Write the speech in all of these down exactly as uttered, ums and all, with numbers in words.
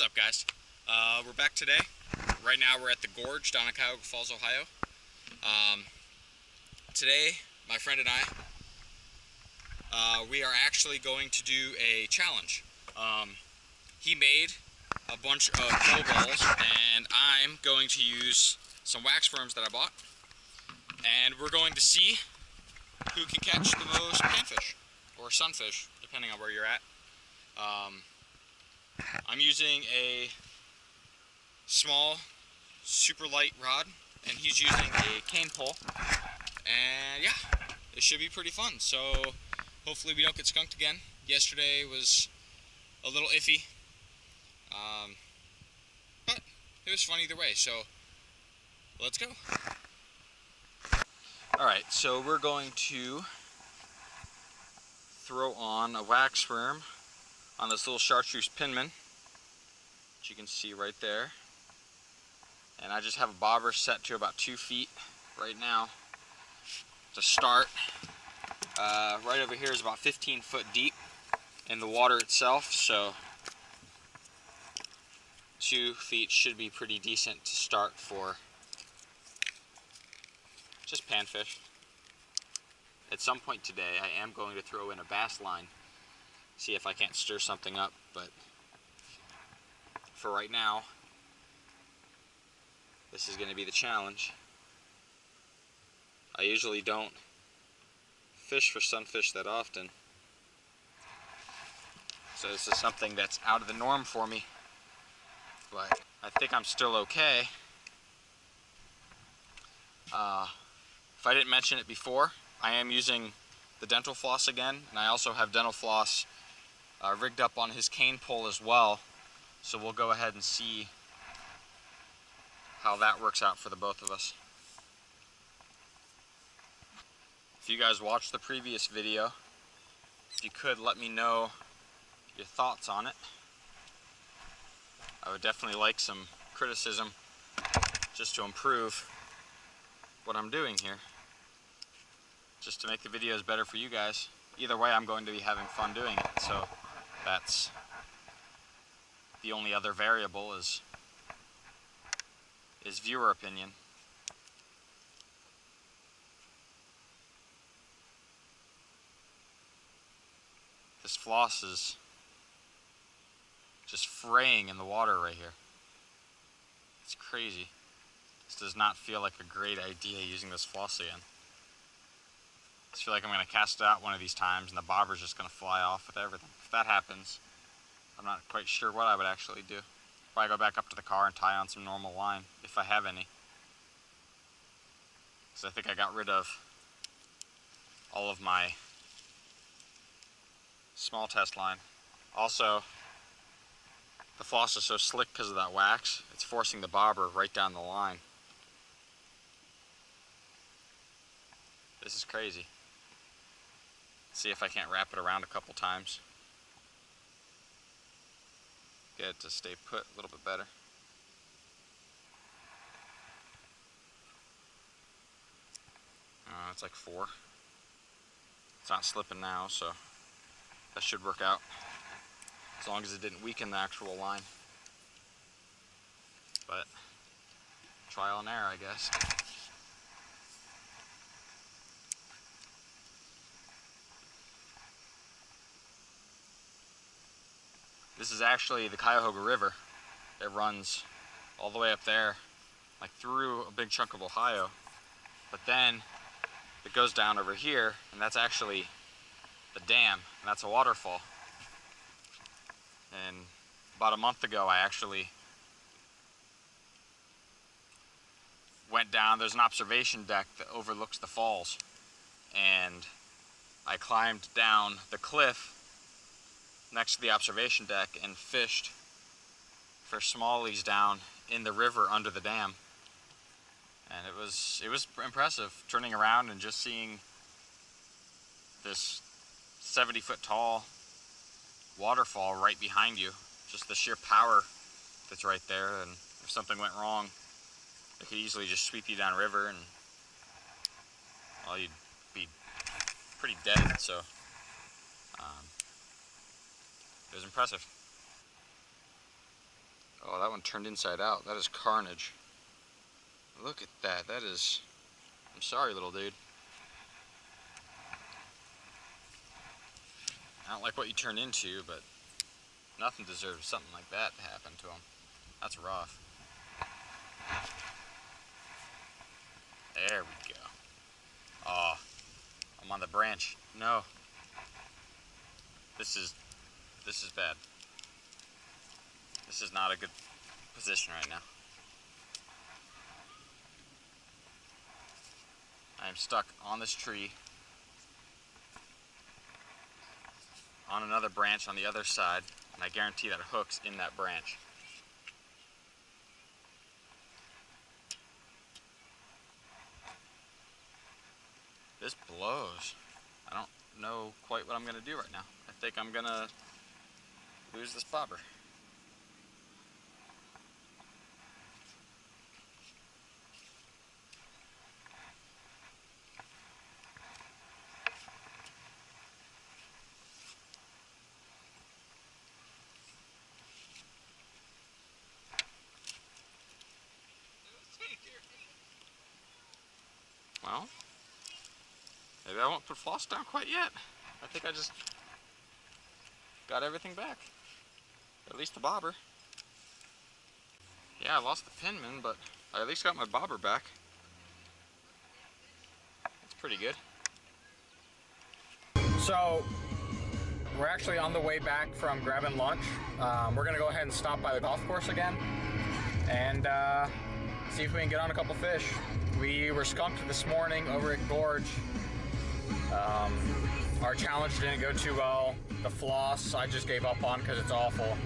What's up, guys? Uh, we're back today. Right now we're at the Gorge down in Cuyahoga Falls, Ohio. Um, today, my friend and I, uh, we are actually going to do a challenge. Um, he made a bunch of glow balls, and I'm going to use some wax worms that I bought, and we're going to see who can catch the most panfish or sunfish, depending on where you're at. Um, I'm using a small, super light rod, and he's using a cane pole, and yeah, it should be pretty fun. So hopefully we don't get skunked again. Yesterday was a little iffy, um, but it was fun either way, so let's go. Alright, so we're going to throw on a wax worm on this little chartreuse pinman, which you can see right there. And I just have a bobber set to about two feet right now to start. Uh, right over here is about fifteen foot deep in the water itself, so two feet should be pretty decent to start for just panfish. At some point today, I am going to throw in a bass line, see if I can't stir something up, but for right now, this is going to be the challenge. I usually don't fish for sunfish that often, so this is something that's out of the norm for me, but I think I'm still okay. Uh, if I didn't mention it before, I am using the dental floss again, and I also have dental floss Uh, rigged up on his cane pole as well, so we'll go ahead and see how that works out for the both of us. If you guys watched the previous video, if you could let me know your thoughts on it. I would definitely like some criticism just to improve what I'm doing here, just to make the videos better for you guys. Either way, I'm going to be having fun doing it, so that's the only other variable is is viewer opinion. This floss is just fraying in the water right here. It's crazy. This does not feel like a great idea using this floss again. I feel like I'm going to cast it out one of these times and the bobber's just going to fly off with everything. If that happens, I'm not quite sure what I would actually do. Probably go back up to the car and tie on some normal line, if I have any. Because I think I got rid of all of my small test line. Also, the floss is so slick because of that wax, it's forcing the bobber right down the line. This is crazy. See if I can't wrap it around a couple times. Get it to stay put a little bit better. Uh, it's like four. It's not slipping now, so that should work out. As long as it didn't weaken the actual line. But trial and error, I guess. This is actually the Cuyahoga River. It runs all the way up there, like through a big chunk of Ohio. But then it goes down over here, and that's actually the dam, and that's a waterfall. And about a month ago, I actually went down. There's an observation deck that overlooks the falls. And I climbed down the cliff next to the observation deck and fished for smallies down in the river under the dam, and it was it was impressive turning around and just seeing this seventy foot tall waterfall right behind you. Just the sheer power that's right there, and if something went wrong, it could easily just sweep you down river, and well, you'd be pretty dead. So um, it was impressive. one turned inside out. That is carnage. Look at that. That is... I'm sorry, little dude. I don't like what you turn into, but nothing deserves something like that to happen to him. That's rough. There we go. Oh, I'm on the branch. No. This is, this is bad. This is not a good position right now. I am stuck on this tree. On another branch on the other side, and I guarantee that hook's in that branch. This blows. I don't know quite what I'm gonna do right now. I think I'm gonna lose this bobber. Well, maybe I won't put floss down quite yet. I think I just got everything back. At least the bobber. Yeah, I lost the pinman, but I at least got my bobber back. That's pretty good. So, we're actually on the way back from grabbing lunch. Um, we're gonna go ahead and stop by the golf course again and uh, see if we can get on a couple fish. We were skunked this morning over at Gorge. Um, our challenge didn't go too well. The floss I just gave up on because it's awful.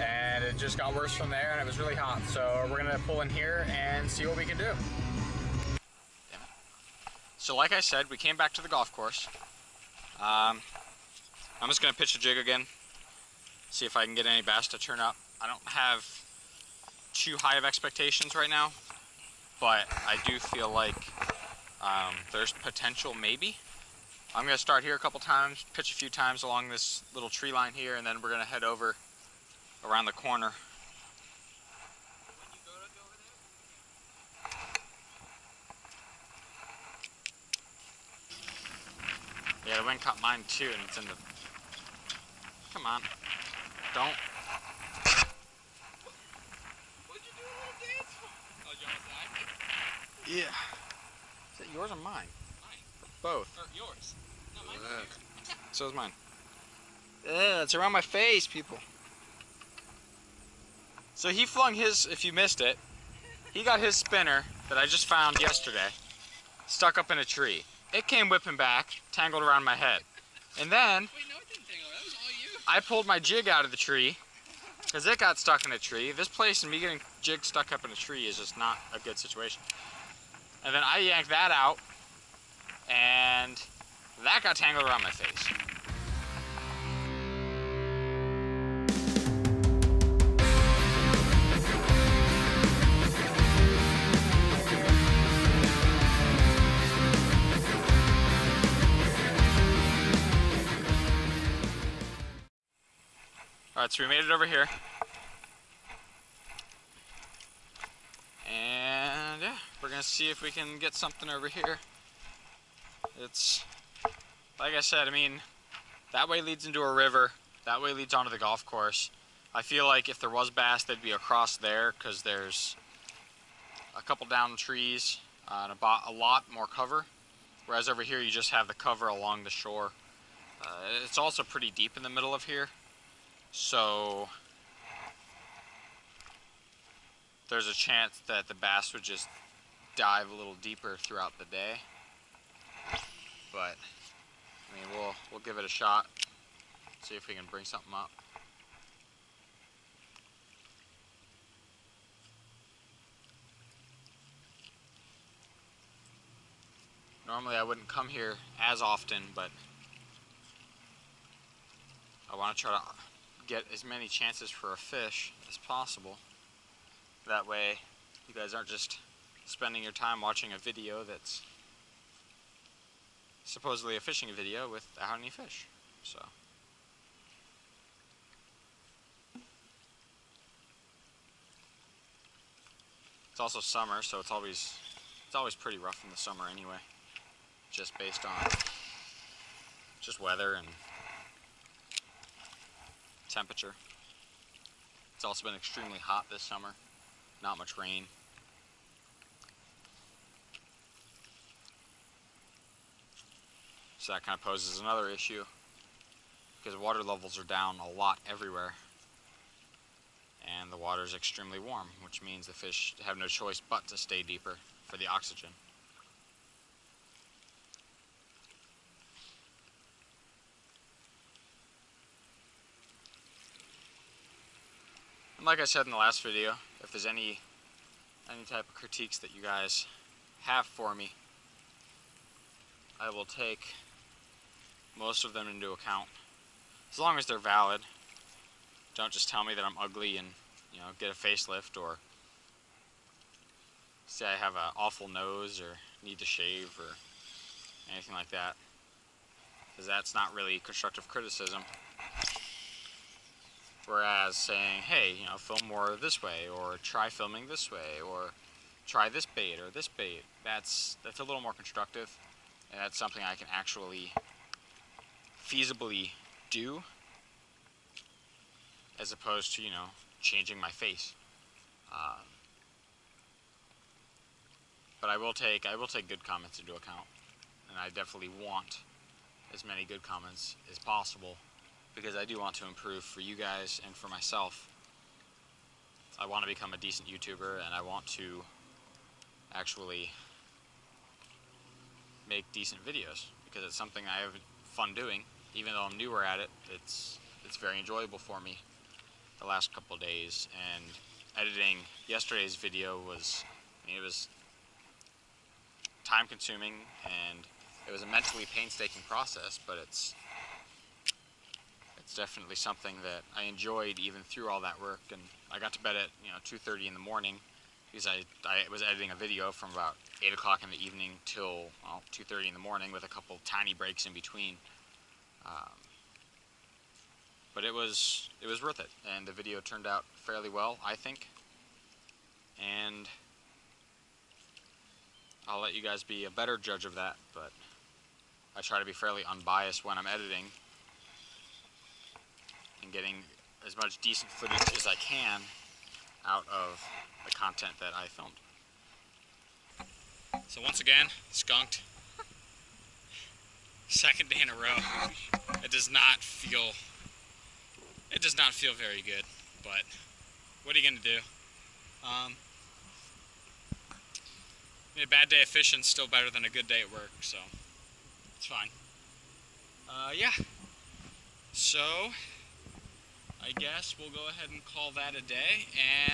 And it just got worse from there, and it was really hot. So we're gonna pull in here and see what we can do. Damn it. So like I said, we came back to the golf course. Um, I'm just gonna pitch a jig again. See if I can get any bass to turn up. I don't have too high of expectations right now. But I do feel like um, there's potential, maybe. I'm gonna start here a couple times, pitch a few times along this little tree line here, and then we're gonna head over around the corner. Yeah, the wind caught mine too, and it's in the... Come on, don't. Yeah. Is that yours or mine? Mine. Both. Or yours. No, mine's uh, yours. So is mine. Yeah, it's around my face, people. So he flung his, if you missed it, he got his spinner that I just found yesterday, stuck up in a tree. It came whipping back, tangled around my head. And then, wait, no, it didn't tangle. That was all you. I pulled my jig out of the tree, because it got stuck in a tree. This place and me getting jig stuck up in a tree is just not a good situation. And then I yanked that out, and that got tangled around my face. All right, so we made it over here. We're gonna see if we can get something over here. It's, like I said, I mean, that way leads into a river, that way leads onto the golf course. I feel like if there was bass, they'd be across there because there's a couple down trees uh, and about a lot more cover. Whereas over here, you just have the cover along the shore. Uh, it's also pretty deep in the middle of here. So there's a chance that the bass would just dive a little deeper throughout the day, but I mean we'll we'll give it a shot, see if we can bring something up. Normally I wouldn't come here as often, but I want to try to get as many chances for a fish as possible. That way you guys aren't just spending your time watching a video that's supposedly a fishing video without any fish. So It's also summer, so it's always it's always pretty rough in the summer anyway, just based on just weather and temperature. It's also been extremely hot this summer, not much rain. So that kind of poses another issue because water levels are down a lot everywhere and the water is extremely warm, which means the fish have no choice but to stay deeper for the oxygen. And like I said in the last video, if there's any any type of critiques that you guys have for me, I will take most of them into account, as long as they're valid. Don't just tell me that I'm ugly and, you know, get a facelift, or say I have an awful nose or need to shave or anything like that, because that's not really constructive criticism. Whereas saying, hey, you know, film more this way, or try filming this way, or try this bait or this bait, that's that's a little more constructive. And that's something I can actually feasibly do, as opposed to, you know, changing my face. Um, but I will take I will take good comments into account, and I definitely want as many good comments as possible, because I do want to improve for you guys and for myself. I want to become a decent YouTuber, and I want to actually make decent videos, because it's something I have fun doing. Even though I'm newer at it, it's it's very enjoyable for me the last couple of days. And editing yesterday's video was, I mean, it was time consuming, and it was a mentally painstaking process, but it's it's definitely something that I enjoyed even through all that work. And I got to bed at, you know, two thirty in the morning, because I, I was editing a video from about eight o'clock in the evening till, well, two thirty in the morning, with a couple tiny breaks in between. Um, but it was it was worth it, and the video turned out fairly well, I think. And I'll let you guys be a better judge of that, but I try to be fairly unbiased when I'm editing and getting as much decent footage as I can out of the content that I filmed. So once again, skunked. Second day in a row. It does not feel, it does not feel very good, but what are you gonna do? Um, I mean, a bad day of fishing is still better than a good day at work, so it's fine. Uh, yeah, so I guess we'll go ahead and call that a day,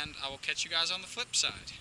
and I will catch you guys on the flip side.